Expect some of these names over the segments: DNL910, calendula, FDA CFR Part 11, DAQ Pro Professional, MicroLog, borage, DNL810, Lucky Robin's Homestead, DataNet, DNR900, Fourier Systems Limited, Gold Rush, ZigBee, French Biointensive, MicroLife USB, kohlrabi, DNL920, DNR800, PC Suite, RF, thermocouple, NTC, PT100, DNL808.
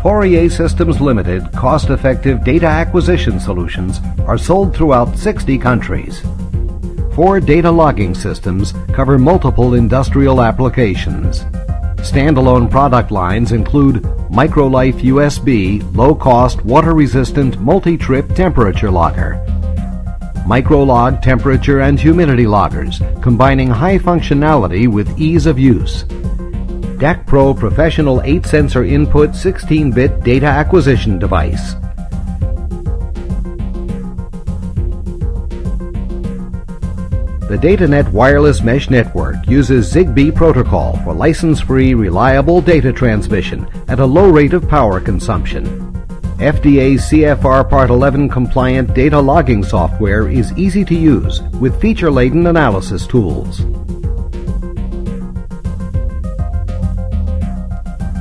Fourier Systems Limited cost-effective data acquisition solutions are sold throughout 60 countries. 4 data logging systems cover multiple industrial applications. Standalone product lines include MicroLife USB low-cost water-resistant multi-trip temperature logger, MicroLog temperature and humidity loggers combining high functionality with ease of use, DAQ Pro Professional 8-sensor input 16-bit data acquisition device. The DataNet wireless mesh network uses ZigBee protocol for license-free, reliable data transmission at a low rate of power consumption. FDA CFR Part 11 compliant data logging software is easy to use with feature-laden analysis tools.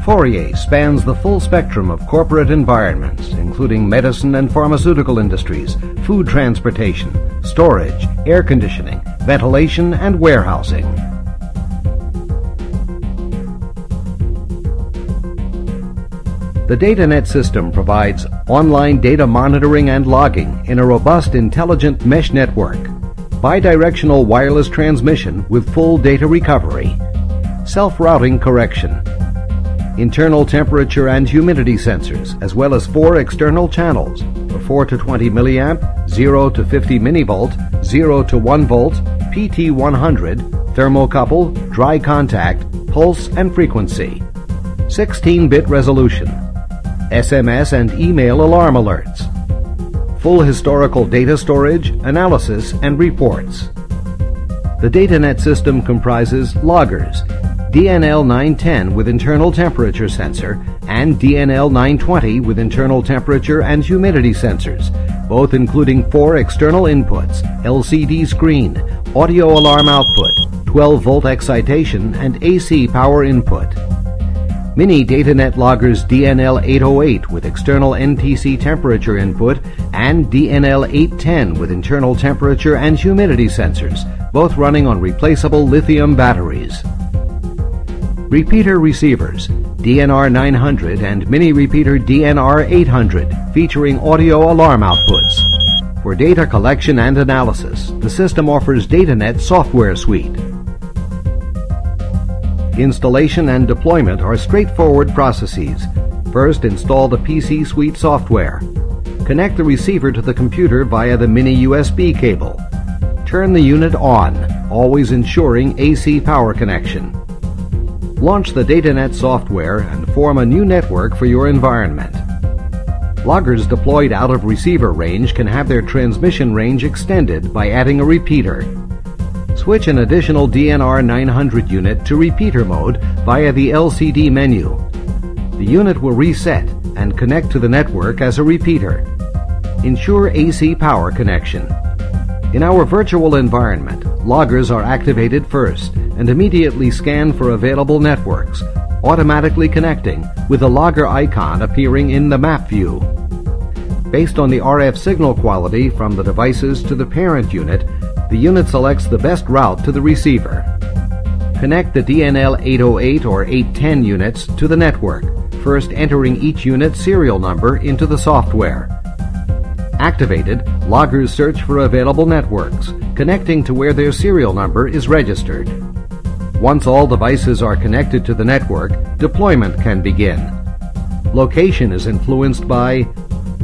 Fourier spans the full spectrum of corporate environments, including medicine and pharmaceutical industries, food transportation, storage, air conditioning, ventilation, and warehousing. The DataNet system provides online data monitoring and logging in a robust, intelligent mesh network, bidirectional wireless transmission with full data recovery, self-routing correction, internal temperature and humidity sensors, as well as 4 external channels for 4 to 20 milliamp, 0 to 50 millivolt, 0 to 1 volt, PT100, thermocouple, dry contact, pulse and frequency, 16-bit resolution, SMS and email alarm alerts, full historical data storage, analysis and reports. The DataNet system comprises loggers, DNL910 with internal temperature sensor and DNL920 with internal temperature and humidity sensors, both including 4 external inputs, LCD screen, audio alarm output, 12-volt excitation and AC power input. Mini DataNet loggers DNL808 with external NTC temperature input and DNL810 with internal temperature and humidity sensors, both running on replaceable lithium batteries. Repeater receivers, DNR900 and mini repeater DNR800 featuring audio alarm outputs. For data collection and analysis, the system offers DataNet software suite. Installation and deployment are straightforward processes. First, install the PC Suite software. Connect the receiver to the computer via the mini USB cable. Turn the unit on, always ensuring AC power connection. Launch the DataNet software and form a new network for your environment. Loggers deployed out of receiver range can have their transmission range extended by adding a repeater. Switch an additional DNR900 unit to repeater mode via the LCD menu. The unit will reset and connect to the network as a repeater. Ensure AC power connection. In our virtual environment, loggers are activated first and immediately scan for available networks, automatically connecting with the logger icon appearing in the map view. Based on the RF signal quality from the devices to the parent unit, the unit selects the best route to the receiver. Connect the DNL808 or 810 units to the network, first entering each unit's serial number into the software. Activated, loggers search for available networks, connecting to where their serial number is registered. Once all devices are connected to the network, deployment can begin. Location is influenced by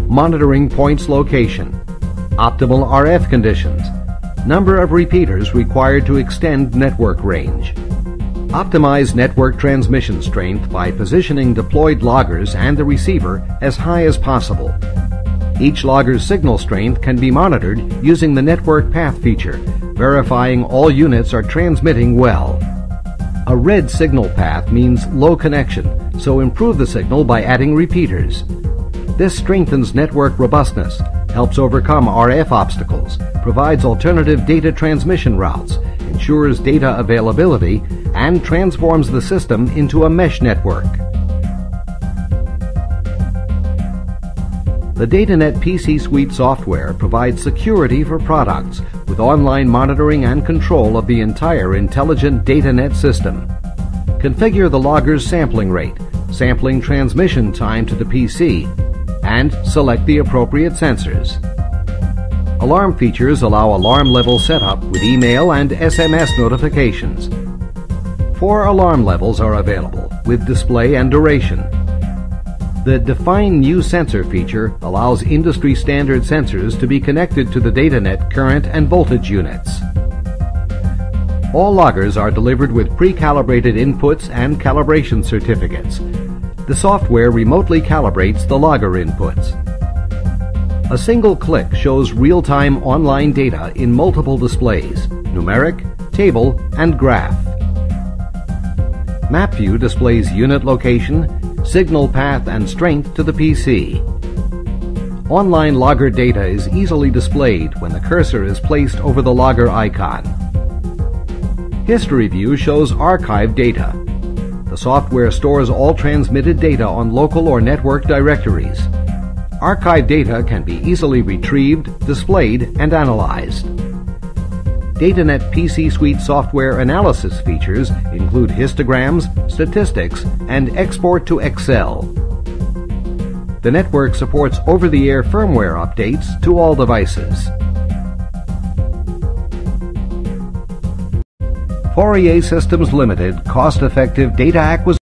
monitoring points location, optimal RF conditions, number of repeaters required to extend network range. Optimize network transmission strength by positioning deployed loggers and the receiver as high as possible. Each logger's signal strength can be monitored using the network path feature, verifying all units are transmitting well. A red signal path means low connection, so improve the signal by adding repeaters. This strengthens network robustness, helps overcome RF obstacles, provides alternative data transmission routes, ensures data availability, and transforms the system into a mesh network. The DataNet PC Suite software provides security for products with online monitoring and control of the entire intelligent DataNet system. Configure the logger's sampling rate, sampling transmission time to the PC, and select the appropriate sensors. Alarm features allow alarm level setup with email and SMS notifications. 4 alarm levels are available with display and duration. The Define New Sensor feature allows industry standard sensors to be connected to the DataNet current and voltage units. All loggers are delivered with pre-calibrated inputs and calibration certificates. The software remotely calibrates the logger inputs. A single click shows real-time online data in multiple displays, numeric, table, and graph. MapView displays unit location, signal path, and strength to the PC. Online logger data is easily displayed when the cursor is placed over the logger icon. History View shows archived data. The software stores all transmitted data on local or network directories. Archived data can be easily retrieved, displayed, and analyzed. DataNet PC Suite software analysis features include histograms, statistics, and export to Excel. The network supports over-the-air firmware updates to all devices. Fourier Systems Limited cost-effective data acquisition